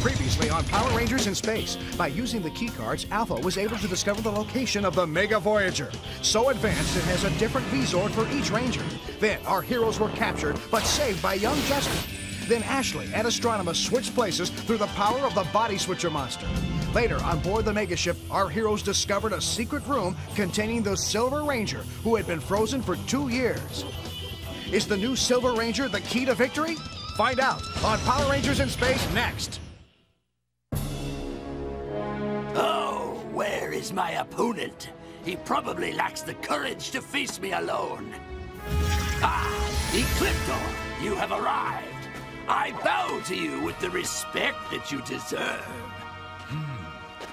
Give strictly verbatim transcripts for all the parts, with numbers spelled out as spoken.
Previously on Power Rangers in Space, by using the keycards, Alpha was able to discover the location of the Mega Voyager. So advanced, it has a different V-Zord for each Ranger. Then, our heroes were captured, but saved by young Justin. Then Ashley and Astronomus switched places through the power of the Body Switcher Monster. Later, on board the Mega Ship, our heroes discovered a secret room containing the Silver Ranger, who had been frozen for two years. Is the new Silver Ranger the key to victory? Find out on Power Rangers in Space next. Oh, where is my opponent? He probably lacks the courage to face me alone. Ah, Ecliptor, you have arrived. I bow to you with the respect that you deserve. Hmm.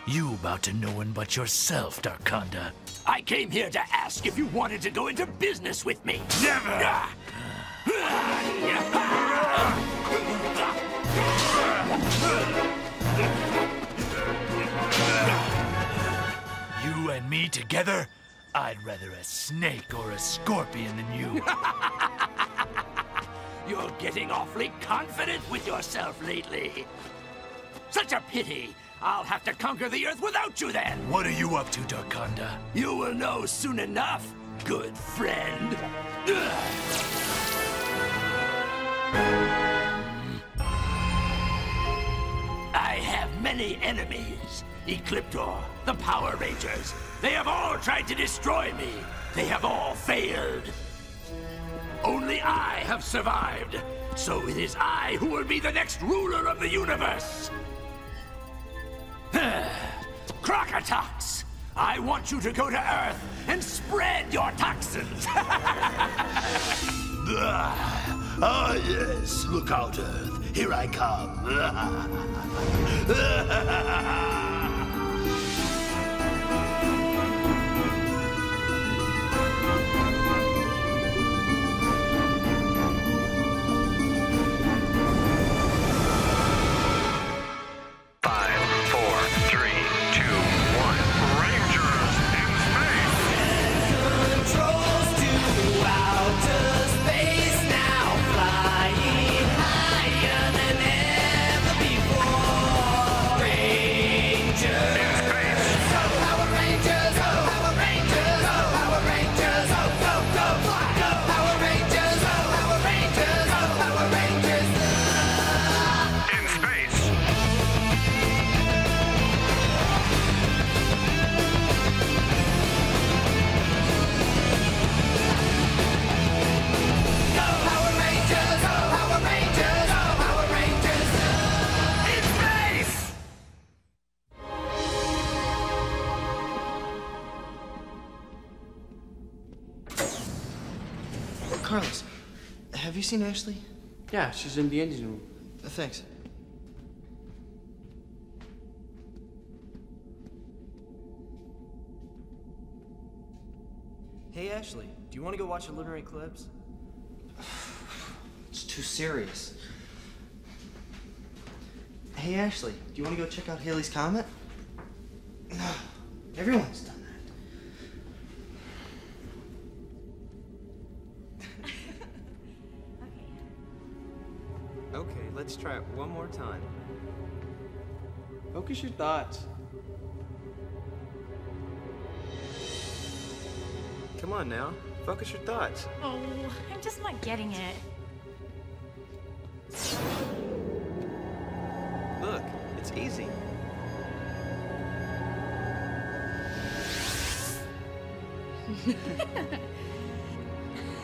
You bow to no one but yourself, Darkonda. I came here to ask if you wanted to go into business with me. Never! Ah. You and me together? I'd rather a snake or a scorpion than you. You're getting awfully confident with yourself lately. Such a pity. I'll have to conquer the Earth without you then. What are you up to, Darkonda? You will know soon enough, good friend. I have many enemies. Ecliptor, the Power Rangers. They have all tried to destroy me. They have all failed. Only I have survived, so it is I who will be the next ruler of the universe. Crocotox, I want you to go to Earth and spread your toxins. Ah, yes, look out, Earth. Here I come. Carlos, have you seen Ashley? Yeah, she's in the engine room. Uh, thanks. Hey, Ashley, do you want to go watch a lunar eclipse? It's too serious. Hey, Ashley, do you want to go check out Haley's Comet? No, everyone's done. Okay, let's try it one more time. Focus your thoughts. Come on now, focus your thoughts. Oh, I'm just not getting it. Look, it's easy.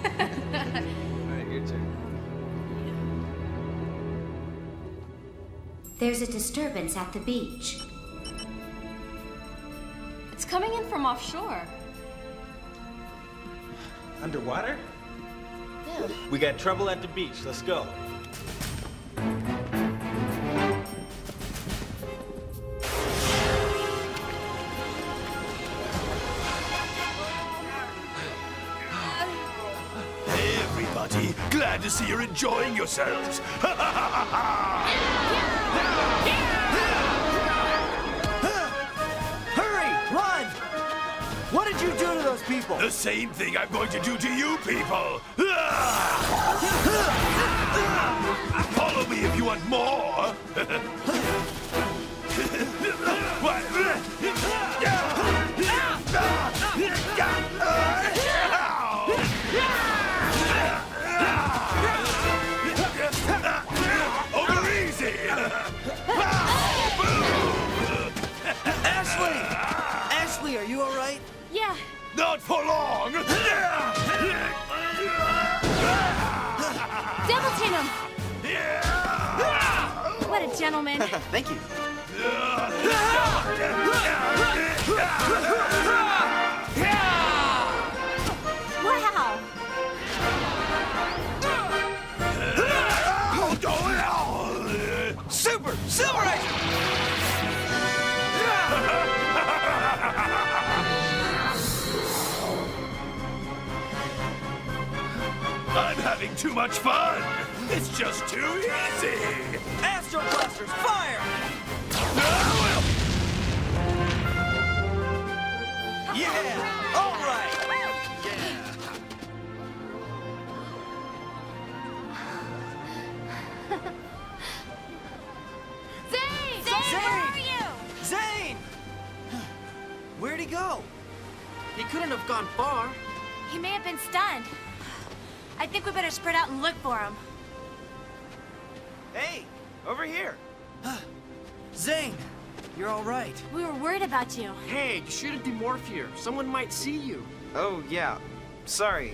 All right, your turn. There's a disturbance at the beach. It's coming in from offshore. Underwater? Yeah. We got trouble at the beach. Let's go. Hey, everybody. Glad to see you're enjoying yourselves. Ha ha ha ha ha! What did you do to those people? The same thing I'm going to do to you people! Follow me if you want more! right? Yeah. Not for long! Double tin him! What a gentleman. Thank you. Wow! Super Silverizer! I'm having too much fun! It's just too easy! Astro-busters, fire! Yeah! All right! Zhane! Zhane! Zhane! Where are you? Zhane! Where'd he go? He couldn't have gone far. He may have been stunned. I think we better spread out and look for him. Hey, over here. Zhane, you're all right. We were worried about you. Hey, you shouldn't demorph here. Someone might see you. Oh, yeah. Sorry.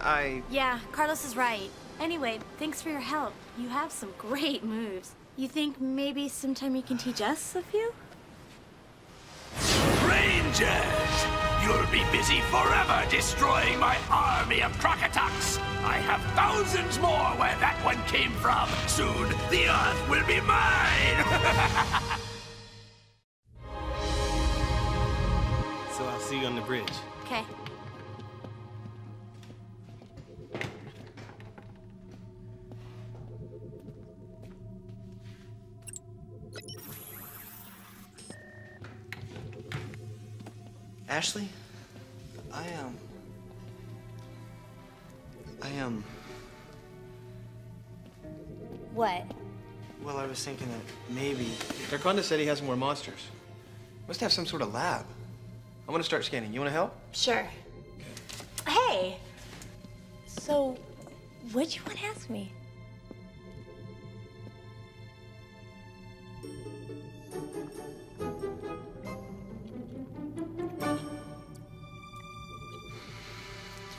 I... Yeah, Carlos is right. Anyway, thanks for your help. You have some great moves. You think maybe sometime you can teach us a few? Rangers! You'll be busy forever destroying my army of Crocotox. I have thousands more where that one came from. Soon, the Earth will be mine! So I'll see you on the bridge. Okay. Ashley, I, um, I, um... What? Well, I was thinking that maybe... Darkonda said he has more monsters. Must have some sort of lab. I want to start scanning. You want to help? Sure. Hey! So, what'd you want to ask me?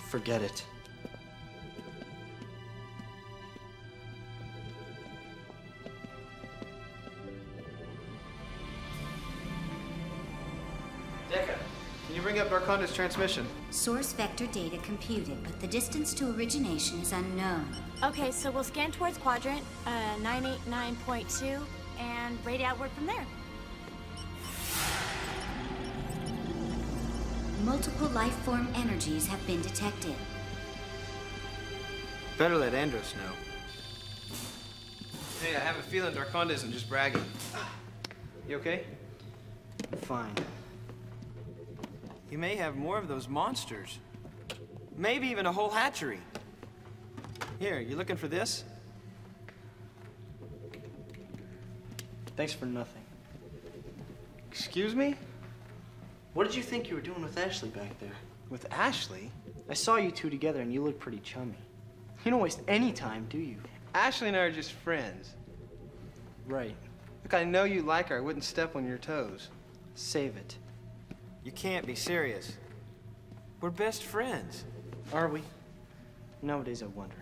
Forget it. Deca, can you bring up Darkonda's transmission? Source vector data computed, but the distance to origination is unknown. Okay, so we'll scan towards quadrant uh, nine eighty-nine point two and rate outward from there. Multiple life-form energies have been detected. Better let Andros know. Hey, I have a feeling Darkonda isn't just bragging. You okay? I'm fine. You may have more of those monsters. Maybe even a whole hatchery. Here, you looking for this? Thanks for nothing. Excuse me? What did you think you were doing with Ashley back there? With Ashley? I saw you two together and you looked pretty chummy. You don't waste any time, do you? Ashley and I are just friends. Right. Look, I know you like her. I wouldn't step on your toes. Save it. You can't be serious. We're best friends. Are we? Nowadays, I wonder.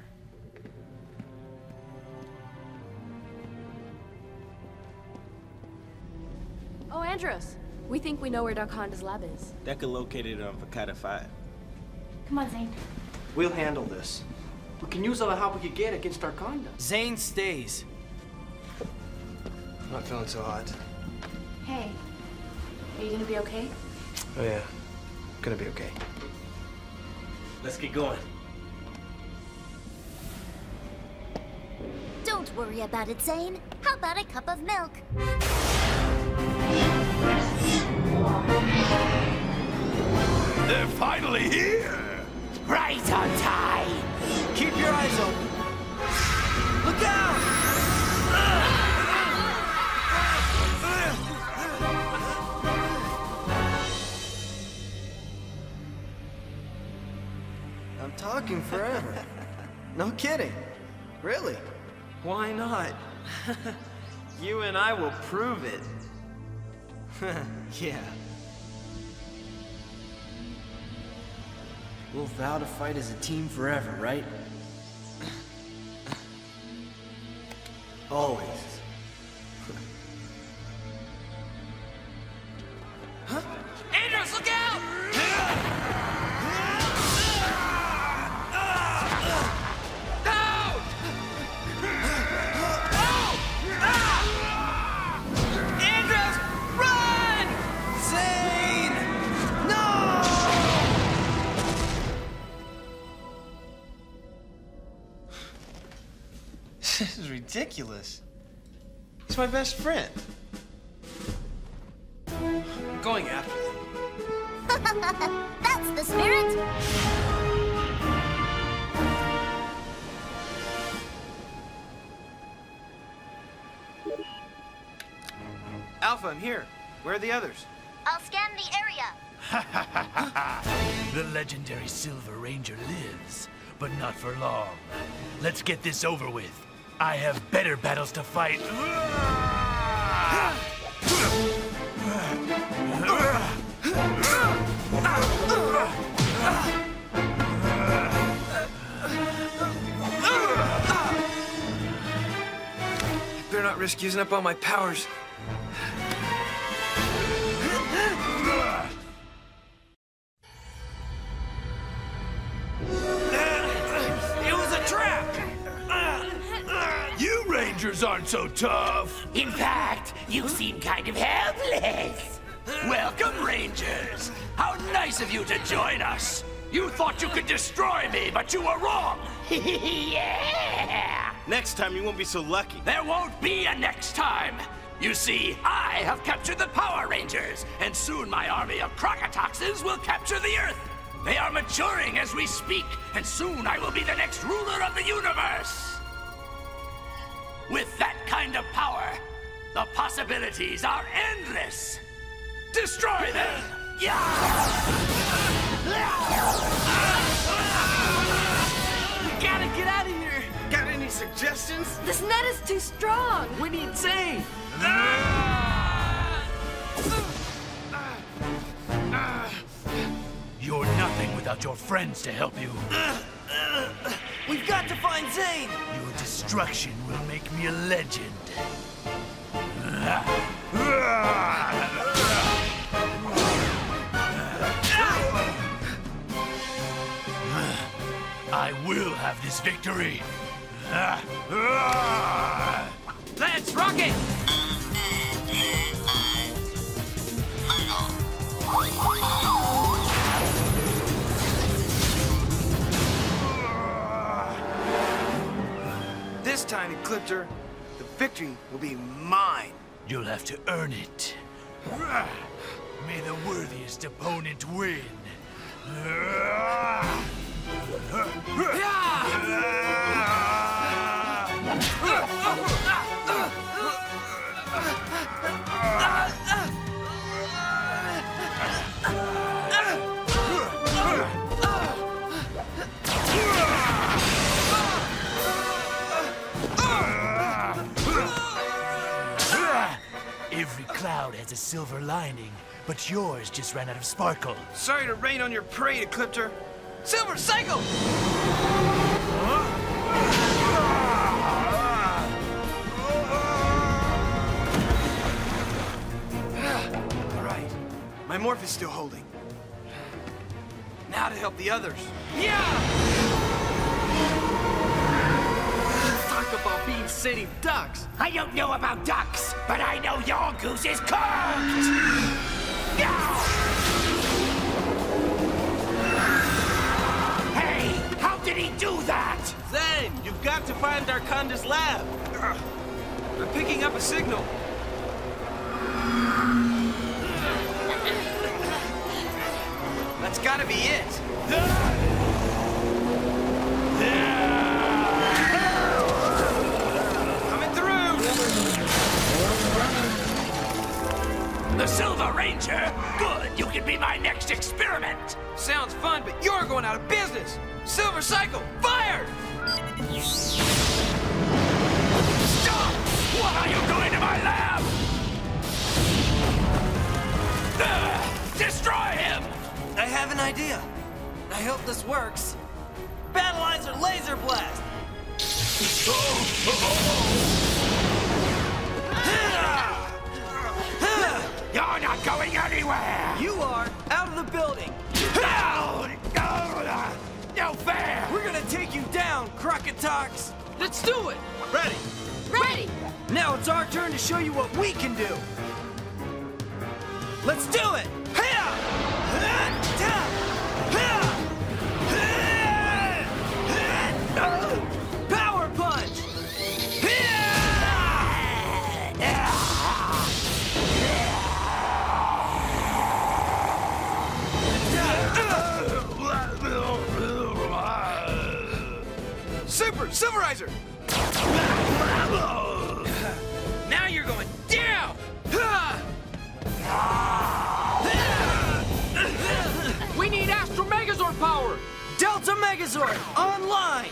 Oh, Andros. We think we know where Darkonda's lab is. Deca located on Vakata five. Come on, Zhane. We'll handle this. We can use all the help we can get against Darkonda. Zhane stays. I'm not feeling so hot. Hey, are you gonna be okay? Oh yeah, I'm gonna be okay. Let's get going. Don't worry about it, Zhane. How about a cup of milk? They're finally here! Right on time! Keep your eyes open. Look out! I'm talking forever. No kidding. Really? Why not? You and I will prove it. Yeah. We'll vow to fight as a team forever, right? Always. Huh? Andrews, look out! This is ridiculous. He's my best friend. I'm going after him. That's the spirit. Alpha, I'm here. Where are the others? I'll scan the area. Ha ha ha ha ha! The legendary Silver Ranger lives, but not for long. Let's get this over with. I have better battles to fight. Better not risk using up all my powers. Aren't so tough. In fact, you seem kind of helpless. Welcome, Rangers. How nice of you to join us. You thought you could destroy me, but you were wrong. Yeah. Next time you won't be so lucky. There won't be a next time. You see, I have captured the Power Rangers, and soon my army of Crocotoxes will capture the Earth. They are maturing as we speak, and soon I will be the next ruler of the universe. With that kind of power, the possibilities are endless! Destroy them! We gotta get out of here! Got any suggestions? This net is too strong! We need save! You're nothing without your friends to help you. We've got to find Zhane! Your destruction will make me a legend. I will have this victory! Let's rock it! This time, Ecliptor, the victory will be mine. You'll have to earn it. May the worthiest opponent win. Cloud has a silver lining, but yours just ran out of sparkle. Sorry to rain on your parade, Ecliptor. Silver Cycle! Huh? All right, my morph is still holding. Now to help the others. Yeah! Talk about being city ducks. I don't know about ducks. But I know your goose is cooked! Hey, how did he do that? Zhane, you've got to find Darkonda's lab. We're picking up a signal. That's gotta be it. The Silver Ranger! Good! You can be my next experiment! Sounds fun, but you're going out of business! Silver Cycle, fired! Stop! What are you doing to my lab? Ugh, destroy him! I have an idea. I hope this works. Battleizer Laser Blast! Oh, oh, oh. Ah! You're not going anywhere! You are out of the building! No, no, no fair! We're gonna take you down, Crocotox! Let's do it! Ready! Ready! Now it's our turn to show you what we can do! Let's do it! Power Punch! Super Silverizer! Now you're going down! We need Astro Megazord power! Delta Megazord online!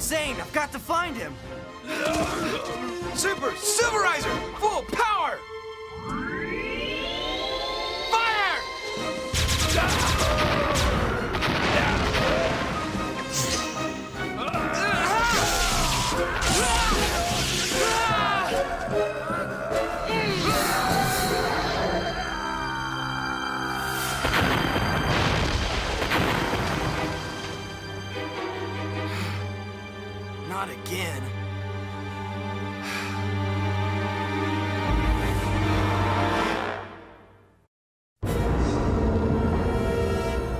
Zhane, I've got to find him. Super Silverizer, full power! Fire! Not again.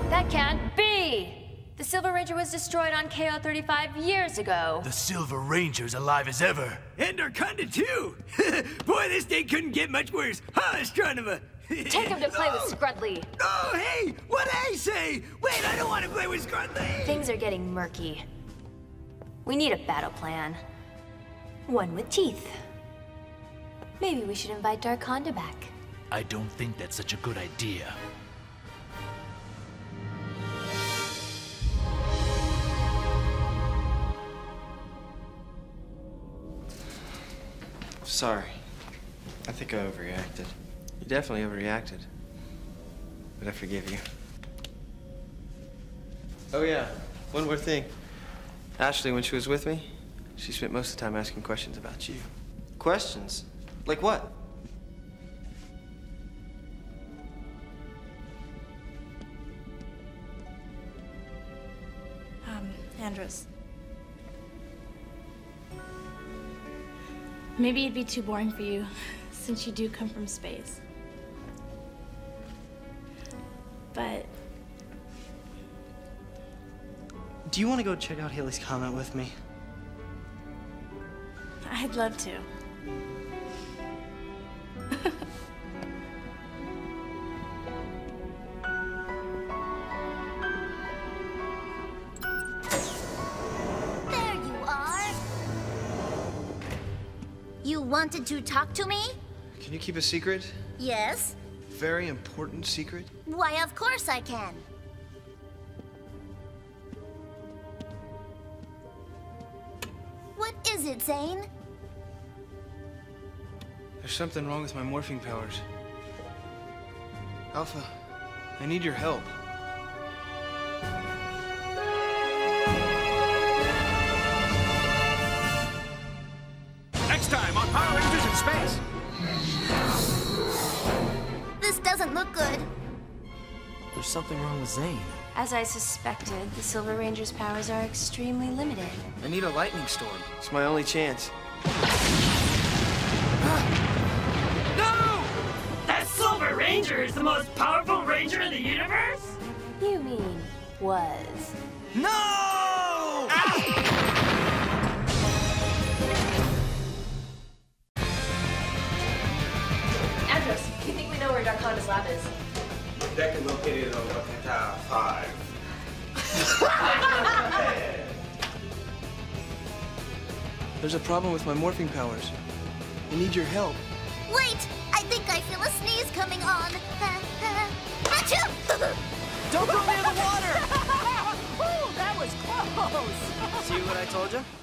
That can't be! The Silver Ranger was destroyed on K O thirty-five years ago. The Silver Ranger's alive as ever. And Darkonda too! Boy, this day couldn't get much worse, huh, Astronomer? Take him to play oh. with Scrudley. Oh, hey! What'd I say? Wait, I don't want to play with Scrudley! Things are getting murky. We need a battle plan. One with teeth. Maybe we should invite Darkonda back. I don't think that's such a good idea. Sorry. I think I overreacted. You definitely overreacted. But I forgive you. Oh yeah, one more thing. Ashley, when she was with me, she spent most of the time asking questions about you. Questions? Like what? Um, Andrus. Maybe it'd be too boring for you, since you do come from space. But... do you want to go check out Haley's Comet with me? I'd love to. There you are! You wanted to talk to me? Can you keep a secret? Yes. Very important secret? Why, of course I can. Is it, Zhane? There's something wrong with my morphing powers. Alpha, I need your help. space. This doesn't look good. There's something wrong with Zhane. As I suspected, the Silver Ranger's powers are extremely limited. I need a lightning storm. It's my only chance. No! That Silver Ranger is the most powerful ranger in the universe? You mean, was. No! Ah! You think we know where Darkonda's lab is? Deca located on Vakata five. There's a problem with my morphing powers. I need your help. Wait! I think I feel a sneeze coming on. Don't go near the water! Ooh, that was close! See what I told you?